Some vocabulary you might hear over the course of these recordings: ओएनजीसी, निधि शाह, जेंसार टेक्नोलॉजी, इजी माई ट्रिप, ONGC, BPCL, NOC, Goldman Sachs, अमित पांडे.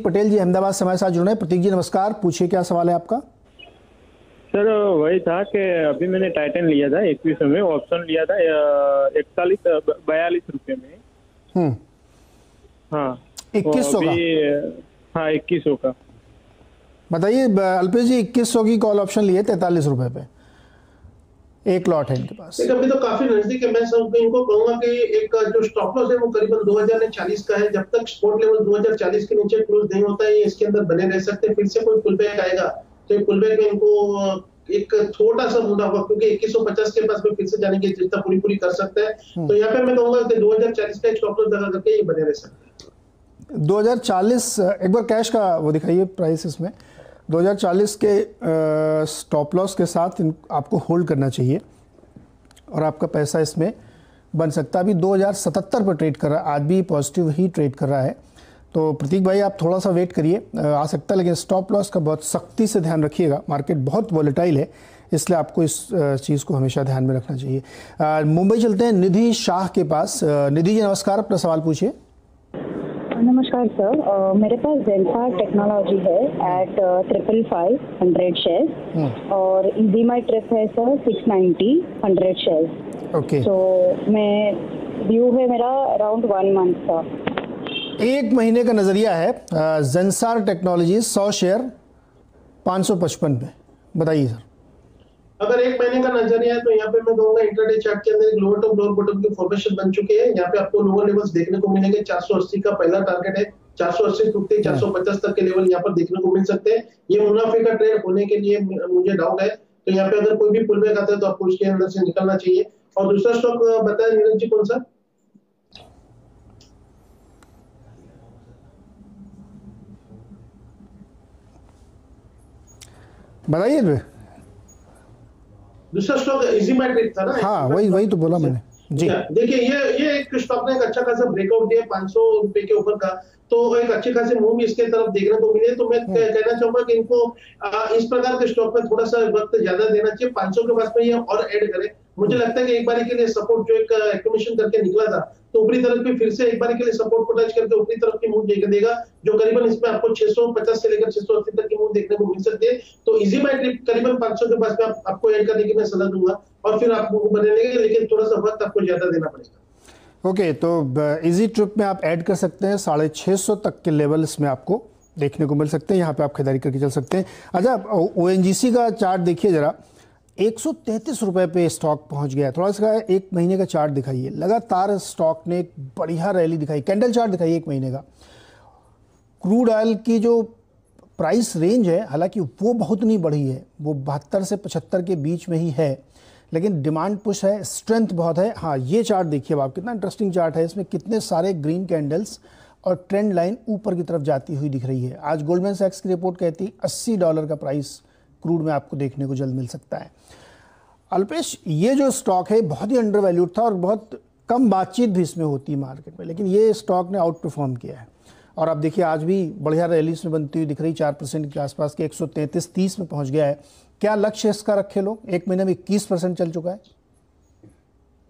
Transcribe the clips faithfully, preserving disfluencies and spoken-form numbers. पटेल जी अहमदाबाद से हमारे साथ जुड़े हैं। प्रतीक जी नमस्कार, पूछिए क्या सवाल है आपका। सर वही था कि अभी मैंने टाइटन लिया था इक्कीस में, ऑप्शन लिया था इकतालीस बयालीस रुपए में। हम्म, हाँ इक्कीस सौ का, हाँ इक्कीस सौ का। बताइए अल्पेश जी, इक्कीस सौ की कॉल ऑप्शन लिए तैतालीस रुपए पे, एक लॉट है इनके पास। अभी तो काफी नजदीक है। मैं सब इनको कहूंगा कि एक जो स्टॉप लॉस है वो करीबन दो हज़ार चालीस का है। जब तक सपोर्ट लेवल दो हज़ार चालीस के नीचे क्लोज नहीं होता है, इसके अंदर बने रह सकते हैं। फिर से कोई पुलबैक आएगा तो पुलबैक में इनको एक छोटा सा मुनाफा, क्योंकि इक्कीस सौ पचास के पास में फिर से जाने की चिंता पूरी पूरी कर सकता है। तो यहाँ पे मैं कहूंगा कि दो हज़ार चालीस का स्टॉप लॉस लगा करके ये बने रह सकते हैं। दो हज़ार चालीस एक बार कैश का वो दिखाइए प्राइस, इसमें दो हज़ार चालीस के स्टॉप लॉस के साथ इन, आपको होल्ड करना चाहिए और आपका पैसा इसमें बन सकता है। अभी दो हज़ार सतहत्तर पर ट्रेड कर रहा है, आज भी पॉजिटिव ही ट्रेड कर रहा है। तो प्रतीक भाई आप थोड़ा सा वेट करिए, आ सकता है, लेकिन स्टॉप लॉस का बहुत सख्ती से ध्यान रखिएगा। मार्केट बहुत वॉलेटाइल है, इसलिए आपको इस चीज़ को हमेशा ध्यान में रखना चाहिए। मुंबई चलते हैं निधि शाह के पास। निधि जी नमस्कार, अपना सवाल पूछिए। नमस्कार सर, uh, मेरे पास जेंसार टेक्नोलॉजी है eight triple five hundred share और इजी माई ट्रिप है sir six ninety hundred share. Okay, तो मैं व्यू है मेरा अराउंड वन मंथ का, एक महीने का नजरिया है। जेंसार टेक्नोलॉजी सौ शेयर पाँच सौ पचपन पे, बताइए सर। अगर एक महीने का नजरिया है तो यहाँ पे मैं कहूँगा इंटरडे चार्ट के अंदर एक लोअर टॉप लोअर बॉटम की फॉर्मेशन बन चुकी है। यहाँ पे आपको लोअर लेवल्स देखने को मिलेंगे। चार सौ अस्सी का पहला टारगेट है, चार सौ अस्सी टूटते चार सौ पचास तक के लेवल यहाँ पर देखने को मिल सकते हैं। ये मुनाफे का ट्रेड होने के लिए मुझे डाउट है। तो यहाँ पे अगर कोई भी पुलबैक आता है तो आपको उसके अंदर से निकलना चाहिए। और दूसरा स्टॉक बताया नीरज जी कौन सा, बताइए। दूसरा स्टॉक इजी माई ट्रेड था ना। हाँ वही वही तो बोला मैंने जी। देखिए ये ये एक स्टॉक ने एक अच्छा खासा ब्रेकआउट दिया पाँच सौ रुपए के ऊपर का, तो एक अच्छे खासे मूव इसके तरफ देखने को मिले। तो मैं कहना चाहूंगा कि इनको आ, इस प्रकार के स्टॉक में थोड़ा सा वक्त ज्यादा देना चाहिए। पाँच सौ के पास में ये और ऐड करें, मुझे लगता है कि एक बार के लिए सपोर्ट जो एक एक्टिवेशन करके निकला था तो ऊपरी तरफ भी फिर से एक बार के लिए सपोर्ट को टच करके ऊपरी तरफ की मूव देकर देगा, जो करीबन इसमें आपको छह सौ पचास से लेकर छह सौ अस्सी तक की मूव देखने को मिल सकती है। तो इजी माई ट्रिप करीबन पाँच सौ के पास में आप, आपको ऐड करने की मैं सलाह दूंगा और फिर आपको बने लेंगे, लेकिन थोड़ा सा वक्त आपको ज्यादा देना पड़ेगा। ओके, तो इजी ट्रिप में आप ऐड कर सकते हैं, साढ़े छः सौ तक के लेवल्स में आपको देखने को मिल सकते हैं। यहाँ पे आप खरीदारी करके चल सकते हैं। अच्छा, ओ एन जी सी का चार्ट देखिए जरा, एक सौ तैंतीस रुपये पे स्टॉक पहुंच गया है। थोड़ा सा एक महीने का चार्ट दिखाइए, लगातार स्टॉक ने एक बढ़िया रैली दिखाई। कैंडल चार्ट दिखाइए एक महीने का। क्रूड ऑयल की जो प्राइस रेंज है, हालांकि वो बहुत नहीं बढ़ी है, वो बहत्तर से पचहत्तर के बीच में ही है, लेकिन डिमांड पुश है, स्ट्रेंथ बहुत है। हाँ ये चार्ट देखिए आप, कितना इंटरेस्टिंग चार्ट है। इसमें कितने सारे ग्रीन कैंडल्स और ट्रेंड लाइन ऊपर की तरफ जाती हुई दिख रही है। आज गोल्डमैन सैक्स की रिपोर्ट कहती है अस्सी डॉलर का प्राइस क्रूड में आपको देखने को जल्द मिल सकता है। अल्पेश, ये जो स्टॉक है बहुत ही अंडर वैल्यूड था और बहुत कम बातचीत भी इसमें होती है मार्केट में, लेकिन ये स्टॉक ने आउट परफॉर्म किया है। और आप देखिए आज भी बढ़िया रैली इसमें बनती हुई दिख रही, चार परसेंट के आसपास के एक सौ तैंतीस तीस में पहुंच गया है। क्या लक्ष्य इसका रखे लोग, एक महीने में इक्कीस परसेंट चल चुका है।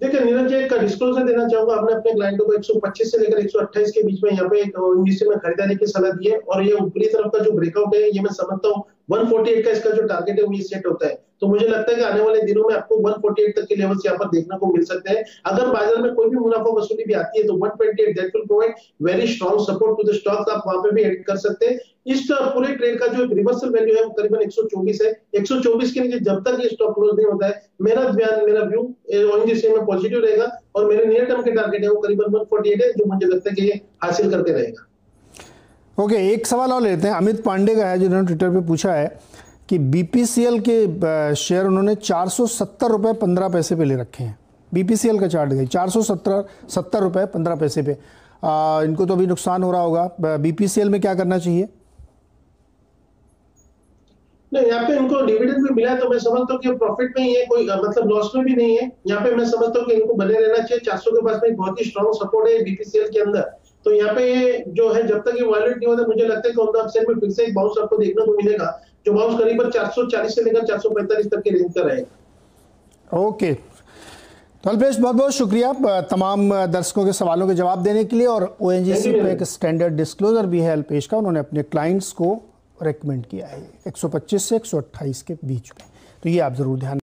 देखिए नीरज जी एक डिस्क्लोजर देना चाहूंगा, आपने अपने क्लाइंटों को एक सौ पच्चीस से लेकर एक सौ अट्ठाईस के बीच में यहाँ पे ओएनजीसी में खरीदारी की सलाह दी है। और ये ऊपरी तरफ का जो ब्रेकआउट है ये मैं समझता हूँ एक सौ अड़तालीस का इसका जो टारगेट है वो ये सेट होता है। तो मुझे लगता है कि आने वाले दिनों में आपको एक सौ अड़तालीस तक के लेवल्स यहाँ पर देखने को मिल सकते हैं। अगर बाजार में कोई भी मुनाफा वसूली भी आती है तो एक सौ अट्ठाईस that will provide very strong support to the stock, आप वहां पे भी एड कर सकते हैं। इस पूरे ट्रेड का जो रिवर्सल वैल्यू है वो करीबन एक सौ चौबीस है। एक सौ चौबीस के नीचे जब तक ये स्टॉक क्लोज नहीं होता है, मेरा ध्यान मेरा व्यू ओएनजीसी में पॉजिटिव रहेगा और मेरे नियर टर्म के टारगेट है वो करीबन एक सौ अड़तालीस है, जो मुझे लगता है कि ये हासिल करते रहेगा। ओके okay, एक सवाल और लेते हैं, अमित पांडे का है, जिन्होंने ट्विटर पे पूछा है कि बीपीसीएल के शेयर उन्होंने चार सौ सत्तर रुपये पंद्रह पैसे पे ले रखे हैं। बीपीसीएल का चार्ट गई चार सौ सत्तर सत्तर रुपये पंद्रह पैसे पे, आ, इनको तो अभी नुकसान हो रहा होगा। बीपीसीएल में क्या करना चाहिए? नहीं, यहाँ पे इनको डिविडेंड भी मिला है तो मैं समझता हूँ कि प्रॉफिट में ही है, कोई मतलब लॉस में भी नहीं है। यहाँ पे मैं समझता हूँ कि इनको बने रहना चाहिए। चार सौ के पास में बहुत ही स्ट्रॉन्ग सपोर्ट है बीपीसीएल के अंदर, तो यहाँ पे जो है जब तक ये वॉलेट नहीं होता मुझे लगता है कि ऑन द अपसाइड में फिर से एक बाउंस आपको देखने को मिलेगा, जो बाउंस करीबन चार सौ चालीस से लेकर चार सौ पैंतालीस तक के रेंज का रहेगा। ओके, तो अल्पेश बहुत बहुत शुक्रिया तमाम दर्शकों के सवालों के जवाब देने के लिए। और ओएनजीसी पर एक स्टैंडर्ड डिस्क्लोजर भी है अल्पेश का, उन्होंने अपने क्लाइंट्स को रेकमेंड किया है एक सौ पच्चीस से एक सौ अट्ठाईस के बीच में, तो ये आप ज़रूर ध्यान